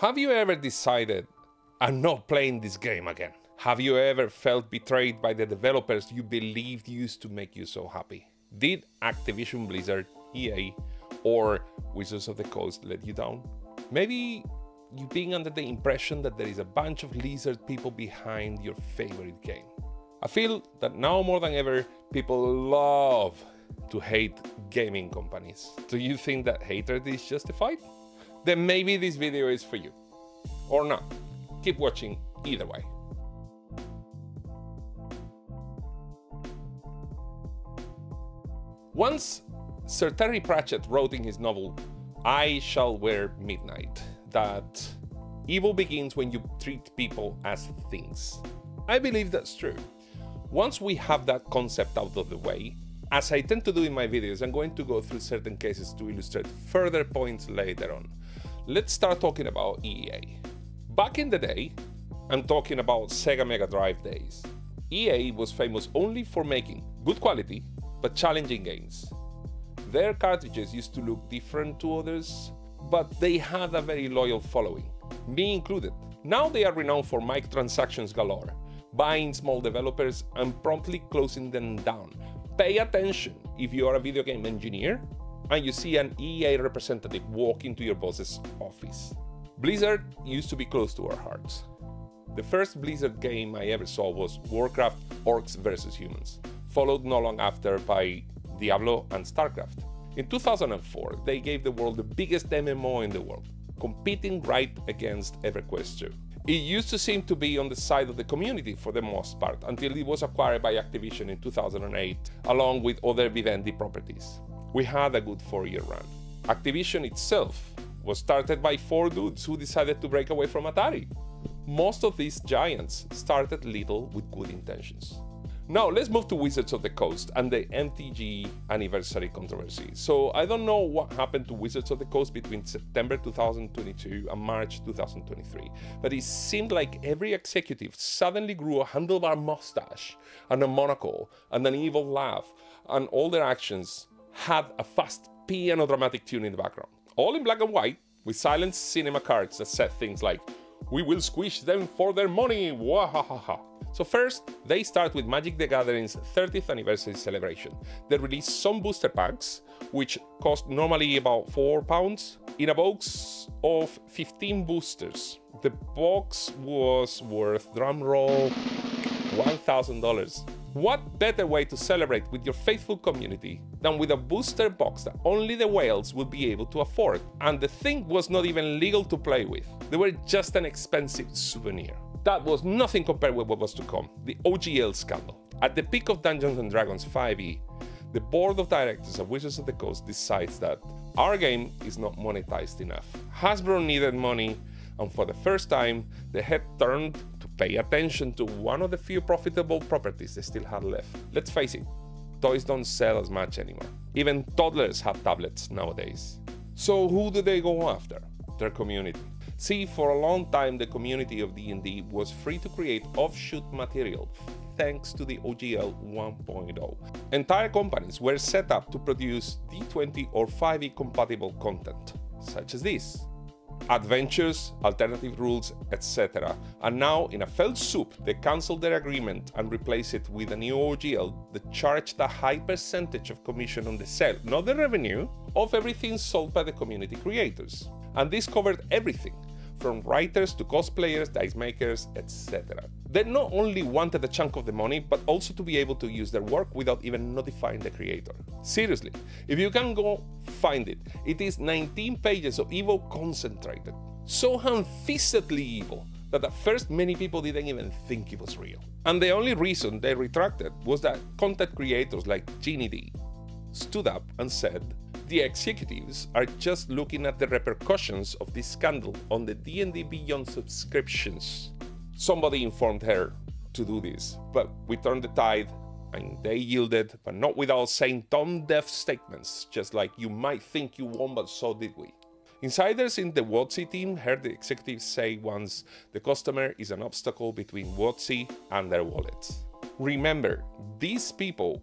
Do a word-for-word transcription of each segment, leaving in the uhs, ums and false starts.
Have you ever decided, I'm not playing this game again? Have you ever felt betrayed by the developers you believed used to make you so happy? Did Activision Blizzard, E A, or Wizards of the Coast let you down? Maybe you've been under the impression that there is a bunch of lizard people behind your favorite game. I feel that now more than ever, people love to hate gaming companies. Do you think that hatred is justified? Then maybe this video is for you. Or not. Keep watching either way. Once Sir Terry Pratchett wrote in his novel, I Shall Wear Midnight, that evil begins when you treat people as things. I believe that's true. Once we have that concept out of the way, as I tend to do in my videos, I'm going to go through certain cases to illustrate further points later on. Let's start talking about E A. Back in the day, I'm talking about Sega Mega Drive days. E A was famous only for making good quality, but challenging games. Their cartridges used to look different to others, but they had a very loyal following, me included. Now they are renowned for microtransactions galore, buying small developers and promptly closing them down. Pay attention if you are a video game engineer and you see an E A representative walk into your boss's office. Blizzard used to be close to our hearts. The first Blizzard game I ever saw was Warcraft Orcs versus. Humans, followed not long after by Diablo and StarCraft. In two thousand four, they gave the world the biggest M M O in the world, competing right against EverQuest two. It used to seem to be on the side of the community for the most part, until it was acquired by Activision in two thousand eight, along with other Vivendi properties. We had a good four-year run. Activision itself was started by four dudes who decided to break away from Atari. Most of these giants started little with good intentions. Now, let's move to Wizards of the Coast and the M T G anniversary controversy. So, I don't know what happened to Wizards of the Coast between September two thousand twenty-two and March two thousand twenty-three, but it seemed like every executive suddenly grew a handlebar mustache and a monocle and an evil laugh, and all their actions had a fast piano dramatic tune in the background, all in black and white, with silent cinema cards that said things like, "We will squish them for their money, wahahaha." So first, they start with Magic the Gathering's thirtieth anniversary celebration. They release some booster packs, which cost normally about four pounds, in a box of fifteen boosters. The box was worth, drumroll, one thousand dollars. What better way to celebrate with your faithful community than with a booster box that only the whales would be able to afford? And the thing was not even legal to play with. They were just an expensive souvenir. That was nothing compared with what was to come, the O G L scandal. At the peak of Dungeons and Dragons five E, the board of directors of Wizards of the Coast decides that our game is not monetized enough. Hasbro needed money, and for the first time, the head turned to pay attention to one of the few profitable properties they still had left. Let's face it, toys don't sell as much anymore. Even toddlers have tablets nowadays. So who do they go after? Their community. See, for a long time, the community of D and D was free to create offshoot material, thanks to the O G L one point oh. Entire companies were set up to produce D twenty or five E compatible content, such as this. Adventures, alternative rules, et cetera. And now, in a fell swoop, they cancelled their agreement and replaced it with a new O G L that charged a high percentage of commission on the sale, not the revenue, of everything sold by the community creators. And this covered everything, from writers to cosplayers, dice makers, et cetera. They not only wanted a chunk of the money, but also to be able to use their work without even notifying the creator. Seriously, if you can go find it, it is nineteen pages of evil concentrated. So ham-fistedly evil that at first many people didn't even think it was real. And the only reason they retracted was that content creators like Jenny D stood up and said, "The executives are just looking at the repercussions of this scandal on the D and D Beyond subscriptions." Somebody informed her to do this, but we turned the tide and they yielded, but not without saying tone-deaf statements, just like, "You might think you won, but so did we." Insiders in the Yahtzee team heard the executives say once, "The customer is an obstacle between Yahtzee and their wallets." Remember, these people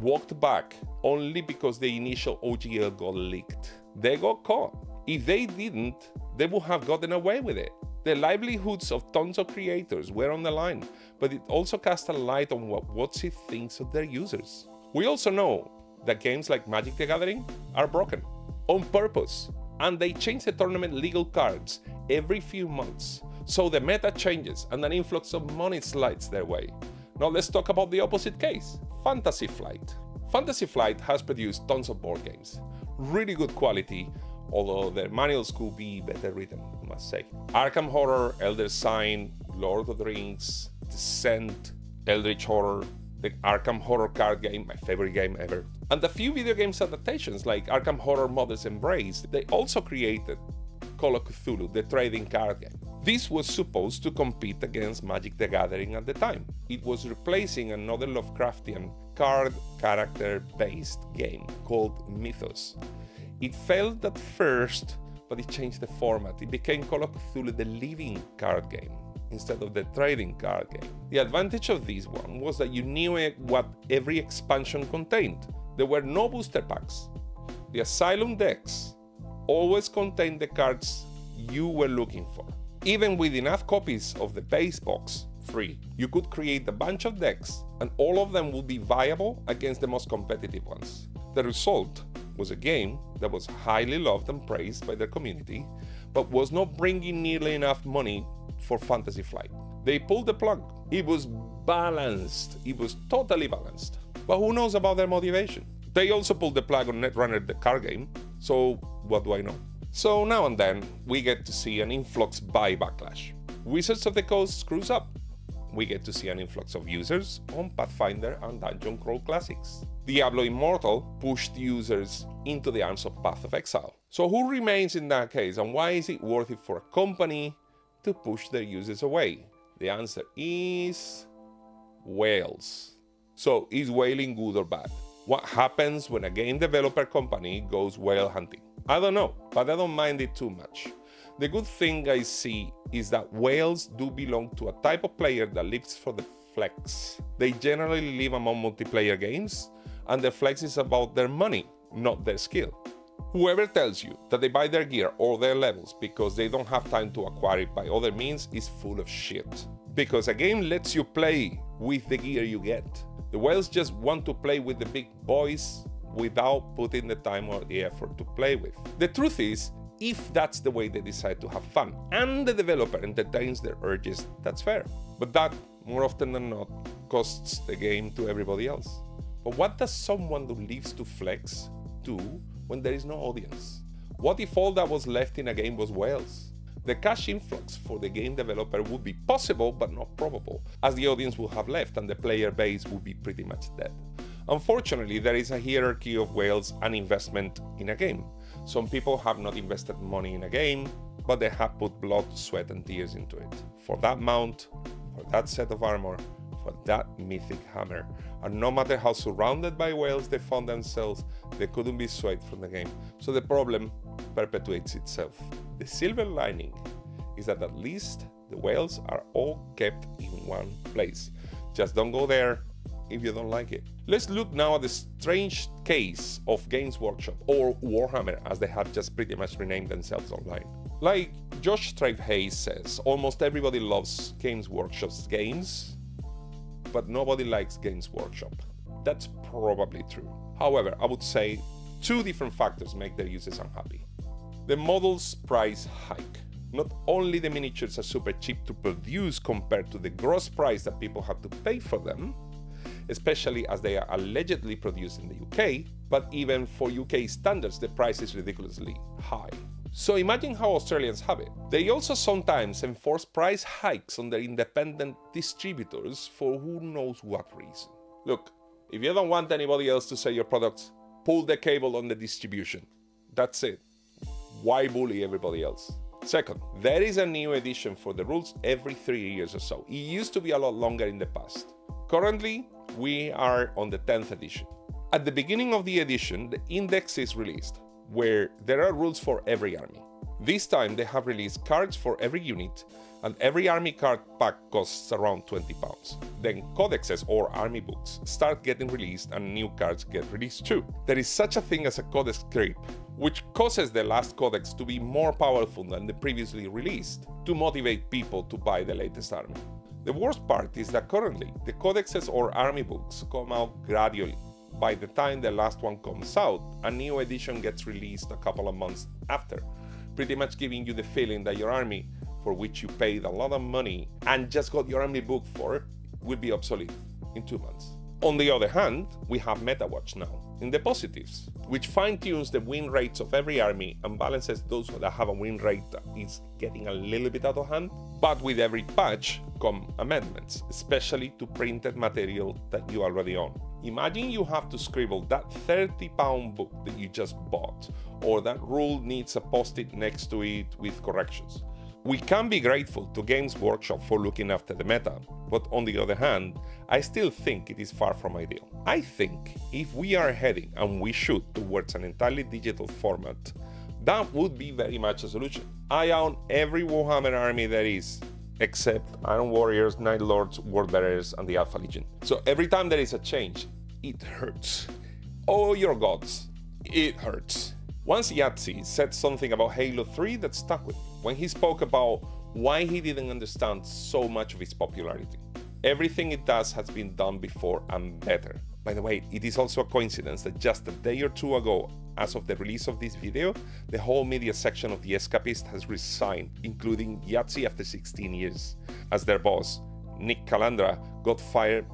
walked back only because the initial O G L got leaked. They got caught. If they didn't, they would have gotten away with it. The livelihoods of tons of creators were on the line, but it also cast a light on what WotC thinks of their users. We also know that games like Magic the Gathering are broken on purpose, and they change the tournament legal cards every few months, so the meta changes and an influx of money slides their way. Now let's talk about the opposite case, Fantasy Flight. Fantasy Flight has produced tons of board games, really good quality, although their manuals could be better written, I must say. Arkham Horror, Elder Sign, Lord of the Rings, Descent, Eldritch Horror, the Arkham Horror card game, my favorite game ever. And a few video games adaptations like Arkham Horror: Mother's Embrace, they also created Call of Cthulhu, the trading card game. This was supposed to compete against Magic the Gathering at the time. It was replacing another Lovecraftian card character-based game called Mythos. It failed at first, but it changed the format. It became Call of Cthulhu, the living card game, instead of the trading card game. The advantage of this one was that you knew what every expansion contained. There were no booster packs. The Asylum decks always contained the cards you were looking for. Even with enough copies of the base box, free, you could create a bunch of decks, and all of them would be viable against the most competitive ones. The result was a game that was highly loved and praised by their community, but was not bringing nearly enough money for Fantasy Flight. They pulled the plug. It was balanced. It was totally balanced. But who knows about their motivation? They also pulled the plug on Netrunner, the card game, so what do I know? So now and then, we get to see an influx by backlash. Wizards of the Coast screws up. We get to see an influx of users on Pathfinder and Dungeon Crawl Classics. Diablo Immortal pushed users into the arms of Path of Exile. So who remains in that case, and why is it worth it for a company to push their users away? The answer is whales. So is whaling good or bad? What happens when a game developer company goes whale hunting? I don't know, but I don't mind it too much. The good thing I see is that whales do belong to a type of player that lives for the flex. They generally live among multiplayer games, and the flex is about their money, not their skill. Whoever tells you that they buy their gear or their levels because they don't have time to acquire it by other means is full of shit. Because a game lets you play with the gear you get. The whales just want to play with the big boys without putting the time or the effort to play with. The truth is, if that's the way they decide to have fun and the developer entertains their urges, that's fair. But that, more often than not, costs the game to everybody else. But what does someone who lives to flex do when there is no audience? What if all that was left in a game was whales? The cash influx for the game developer would be possible but not probable, as the audience would have left and the player base would be pretty much dead. Unfortunately, there is a hierarchy of whales and investment in a game. Some people have not invested money in a game, but they have put blood, sweat and tears into it. For that mount, for that set of armor, for that mythic hammer. And no matter how surrounded by whales they found themselves, they couldn't be swayed from the game. So the problem perpetuates itself. The silver lining is that at least the whales are all kept in one place. Just don't go there if you don't like it. Let's look now at the strange case of Games Workshop, or Warhammer, as they have just pretty much renamed themselves online. Like Josh Strive Hayes says, almost everybody loves Games Workshop's games, but nobody likes Games Workshop. That's probably true. However, I would say two different factors make their users unhappy. The model's price hike. Not only the miniatures are super cheap to produce compared to the gross price that people have to pay for them, especially as they are allegedly produced in the U K, but even for U K standards, the price is ridiculously high. So imagine how Australians have it. They also sometimes enforce price hikes on their independent distributors for who knows what reason. Look, if you don't want anybody else to sell your products, pull the cable on the distribution. That's it. Why bully everybody else? Second, there is a new edition for the rules every three years or so. It used to be a lot longer in the past. Currently, we are on the tenth edition. At the beginning of the edition, the index is released, where there are rules for every army. This time, they have released cards for every unit, and every army card pack costs around twenty pounds. Then codexes or army books start getting released and new cards get released too. There is such a thing as a codex creep, which causes the last codex to be more powerful than the previously released to motivate people to buy the latest army. The worst part is that currently, the codexes or army books come out gradually. By the time the last one comes out, a new edition gets released a couple of months after, pretty much giving you the feeling that your army, for which you paid a lot of money and just got your army book for, will be obsolete in two months. On the other hand, we have MetaWatch now, in the positives, which fine-tunes the win rates of every army and balances those that have a win rate that is getting a little bit out of hand. But with every patch come amendments, especially to printed material that you already own. Imagine you have to scribble that thirty pound book that you just bought, or that rule needs a post-it next to it with corrections. We can be grateful to Games Workshop for looking after the meta, but on the other hand, I still think it is far from ideal. I think if we are heading, and we should, towards an entirely digital format, that would be very much a solution. I own every Warhammer army there is, except Iron Warriors, Night Lords, Worldbearers, and the Alpha Legion. So every time there is a change, it hurts. Oh, your gods, it hurts. Once Yahtzee said something about Halo three that stuck with me, when he spoke about why he didn't understand so much of its popularity. Everything it does has been done before and better. By the way, it is also a coincidence that just a day or two ago, as of the release of this video, the whole media section of The Escapist has resigned, including Yahtzee after sixteen years, as their boss, Nick Calandra, got fired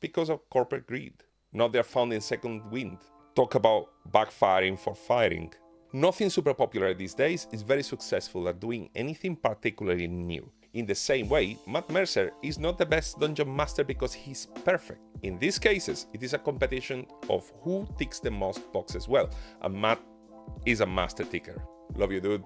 because of corporate greed. Now they're found in second wind. Talk about backfiring for firing. Nothing super popular these days is very successful at doing anything particularly new. In the same way, Matt Mercer is not the best dungeon master because he's perfect. In these cases, it is a competition of who ticks the most boxes well, and Matt is a master ticker. Love you, dude.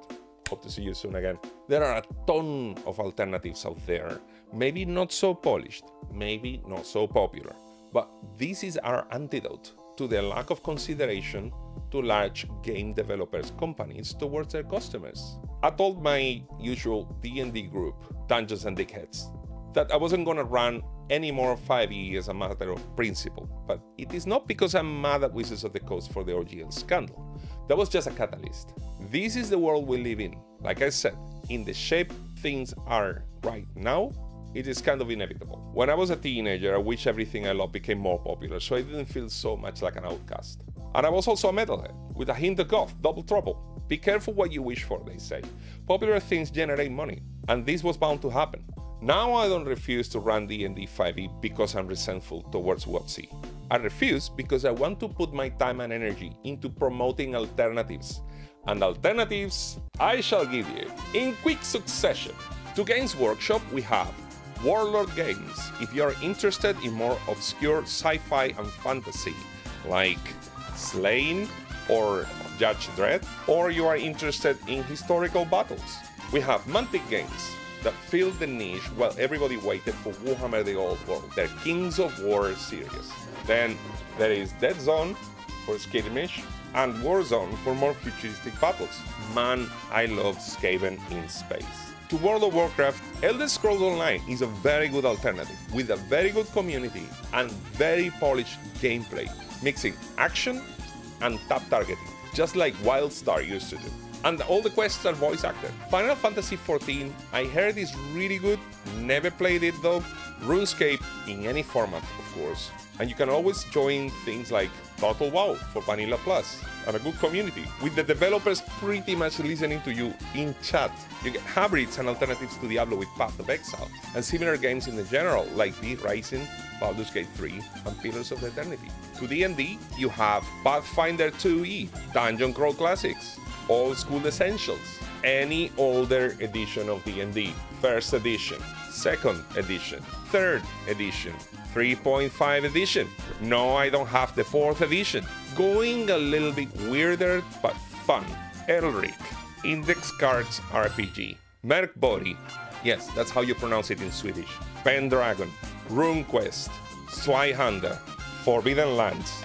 Hope to see you soon again. There are a ton of alternatives out there, maybe not so polished, maybe not so popular, but this is our antidote to the lack of consideration to large game developers companies towards their customers. I told my usual D and D group, Dungeons and Dickheads, that I wasn't gonna run any more five E as a matter of principle, but it is not because I'm mad at Wizards of the Coast for the O G L scandal. That was just a catalyst. This is the world we live in. Like I said, in the shape things are right now, it is kind of inevitable. When I was a teenager, I wish everything I loved became more popular, so I didn't feel so much like an outcast. And I was also a metalhead, with a hint of goth, double trouble. Be careful what you wish for, they say. Popular things generate money, and this was bound to happen. Now I don't refuse to run D and D five E because I'm resentful towards Yahtzee. I refuse because I want to put my time and energy into promoting alternatives. And alternatives I shall give you in quick succession. To Games Workshop we have Warlord Games, if you're interested in more obscure sci-fi and fantasy, like Slain or Judge Dredd, or you are interested in historical battles. We have Mantic Games, that filled the niche while everybody waited for Warhammer the Old World, their Kings of War series. Then there is Dead Zone for skirmish, and Warzone for more futuristic battles. Man, I love Skaven in space. To World of Warcraft, Elder Scrolls Online is a very good alternative with a very good community and very polished gameplay, mixing action and tap targeting, just like WildStar used to do. And all the quests are voice acted. Final Fantasy fourteen, I heard, is really good, never played it though. RuneScape in any format, of course. And you can always join things like Total WoW for Vanilla Plus and a good community, with the developers pretty much listening to you in chat. You get hybrids and alternatives to Diablo with Path of Exile, and similar games in the general, like The Rising, Baldur's Gate three, and Pillars of Eternity. To D and D, you have Pathfinder two E, Dungeon Crawl Classics, Old School Essentials, any older edition of D and D, first edition, second edition, third edition, three point five edition. No, I don't have the fourth edition. Going a little bit weirder, but fun. Elric, Index Cards R P G. Merkbody, yes, that's how you pronounce it in Swedish. Pendragon, RuneQuest, Zweihander, Forbidden Lands,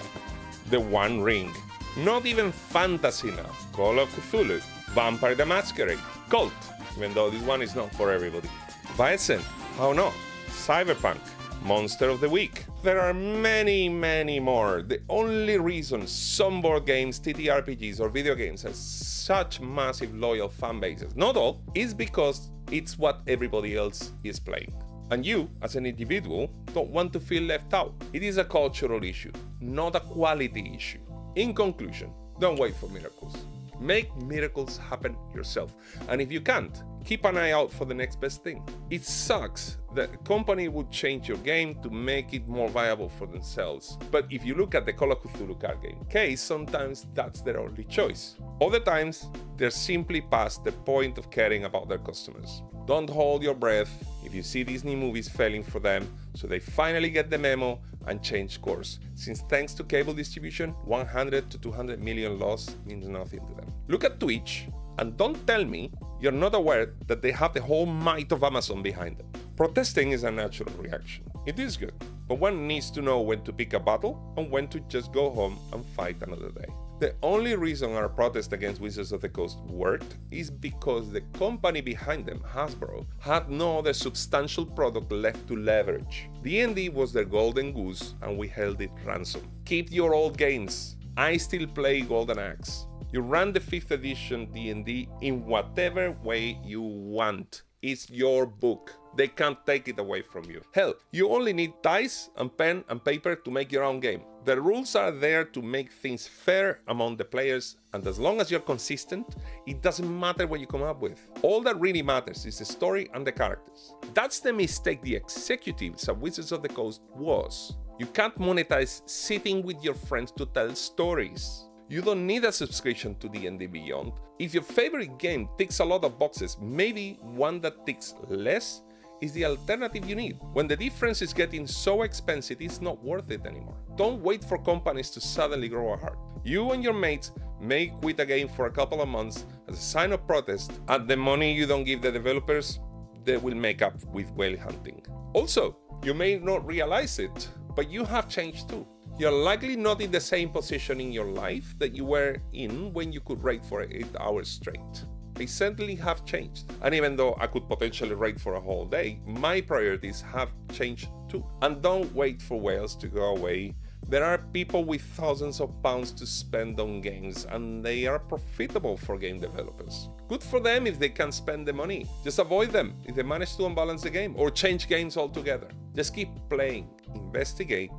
The One Ring. Not even fantasy now. Call of Cthulhu, Vampire the Masquerade, Cult, even though this one is not for everybody. Vincent, how not? Cyberpunk, Monster of the Week. There are many, many more. The only reason some board games, T T R P Gs, or video games have such massive loyal fan bases, not all, is because it's what everybody else is playing. And you, as an individual, don't want to feel left out. It is a cultural issue, not a quality issue. In conclusion, don't wait for miracles. Make miracles happen yourself. And if you can't, keep an eye out for the next best thing. It sucks that a company would change your game to make it more viable for themselves. But if you look at the Call of Cthulhu card game case, sometimes that's their only choice. Other times, they're simply past the point of caring about their customers. Don't hold your breath if you see Disney movies failing for them, so they finally get the memo and change course, since thanks to cable distribution, one hundred to two hundred million loss means nothing to them. Look at Twitch, and don't tell me you're not aware that they have the whole might of Amazon behind them. Protesting is a natural reaction. It is good, but one needs to know when to pick a battle and when to just go home and fight another day. The only reason our protest against Wizards of the Coast worked is because the company behind them, Hasbro, had no other substantial product left to leverage. D and D was their golden goose and we held it ransom. Keep your old games. I still play Golden Axe. You run the fifth edition D and D in whatever way you want. It's your book. They can't take it away from you. Hell, you only need dice and pen and paper to make your own game. The rules are there to make things fair among the players, and as long as you're consistent, it doesn't matter what you come up with. All that really matters is the story and the characters. That's the mistake the executives at Wizards of the Coast was. You can't monetize sitting with your friends to tell stories. You don't need a subscription to D and D Beyond. If your favorite game ticks a lot of boxes, maybe one that ticks less is the alternative you need. When the difference is getting so expensive, it's not worth it anymore. Don't wait for companies to suddenly grow a heart. You and your mates may quit a game for a couple of months as a sign of protest, and the money you don't give the developers, they will make up with whale hunting. Also, you may not realize it, but you have changed too. You're likely not in the same position in your life that you were in when you could raid for eight hours straight. They certainly have changed. And even though I could potentially raid for a whole day, my priorities have changed too. And don't wait for whales to go away. There are people with thousands of pounds to spend on games, and they are profitable for game developers. Good for them if they can spend the money. Just avoid them if they manage to unbalance the game or change games altogether. Just keep playing, investigate,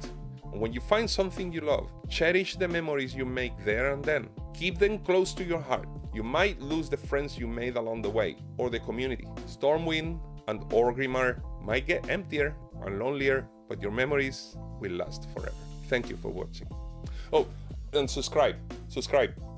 and when you find something you love, cherish the memories you make there and then. Keep them close to your heart. You might lose the friends you made along the way, or the community. Stormwind and Orgrimmar might get emptier and lonelier, but your memories will last forever. Thank you for watching. Oh, and subscribe, subscribe.